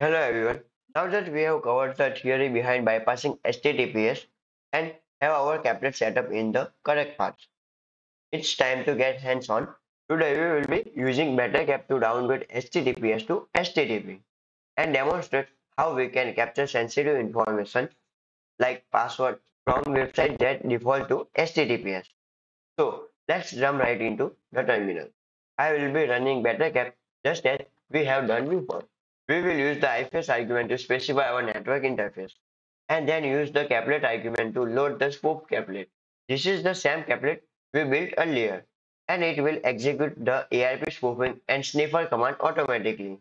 Hello everyone, now that we have covered the theory behind bypassing HTTPS and have our caplet set up in the correct path, it's time to get hands on. Today we will be using BetterCap to downgrade HTTPS to HTTP and demonstrate how we can capture sensitive information like password from websites that default to HTTPS. So let's jump right into the terminal. I will be running BetterCap just as we have done before. We will use the ifs argument to specify our network interface and then use the caplet argument to load the spoofed caplet. This is the same caplet we built earlier and it will execute the ARP spoofing and sniffer command automatically.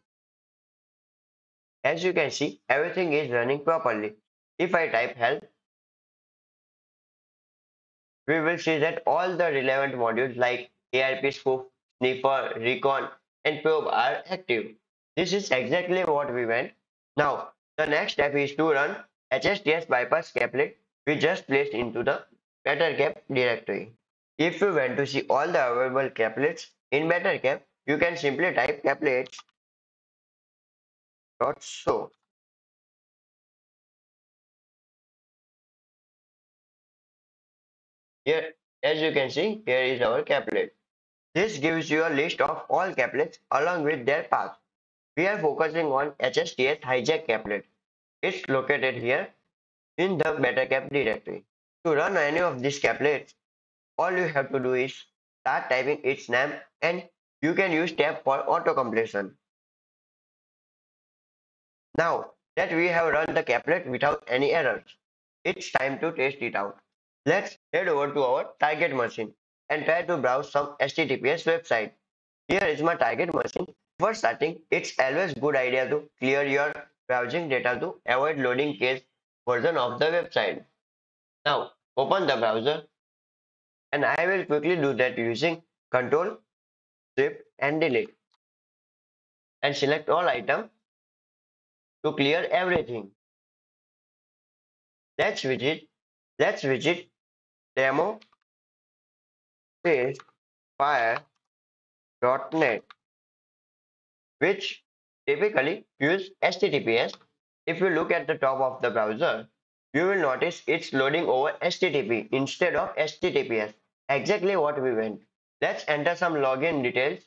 As you can see, everything is running properly. If I type help, we will see that all the relevant modules like ARP spoof, sniffer, recon, and probe are active. This is exactly what we want. Now, the next step is to run HSTS bypass caplet we just placed into the BetterCap directory. If you want to see all the available caplets in BetterCap, you can simply type caplets.show. Here, as you can see, here is our caplet. This gives you a list of all caplets along with their path. We are focusing on HSTS hijack caplet. It's located here in the BetterCap directory. To run any of these caplets, all you have to do is start typing its name, and you can use tab for auto-completion. Now that we have run the caplet without any errors, it's time to test it out. Let's head over to our target machine and try to browse some HTTPS website. Here is my target machine. For starting, it's always good idea to clear your browsing data to avoid loading cache version of the website. Now open the browser, and I will quickly do that using Ctrl, Shift, and Delete, and select all items to clear everything. Let's visit demo.phpfire.net, which typically use HTTPS. If you look at the top of the browser, you will notice it's loading over HTTP instead of HTTPS. Exactly what we want. Let's enter some login details.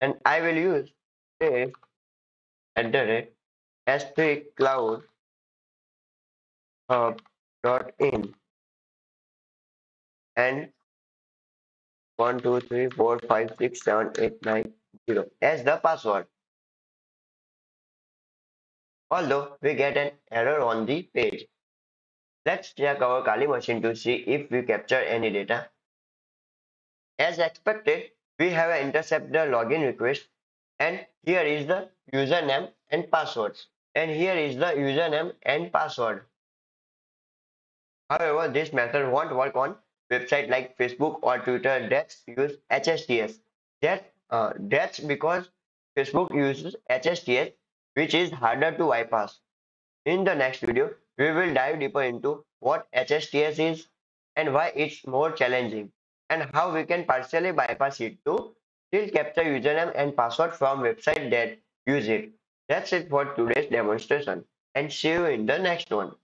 And I will use s3cloudhubdot and 1234567890 as the password. Although we get an error on the page. Let's check our Kali machine to see if we capture any data. As expected, we have intercepted the login request, and here is the username and passwords. However, this method won't work on website like Facebook or Twitter that use HSTS. That's because Facebook uses HSTS, which is harder to bypass. In the next video, we will dive deeper into what HSTS is and why it's more challenging, and how we can partially bypass it to still capture username and password from websites that use it. That's it for today's demonstration, and see you in the next one.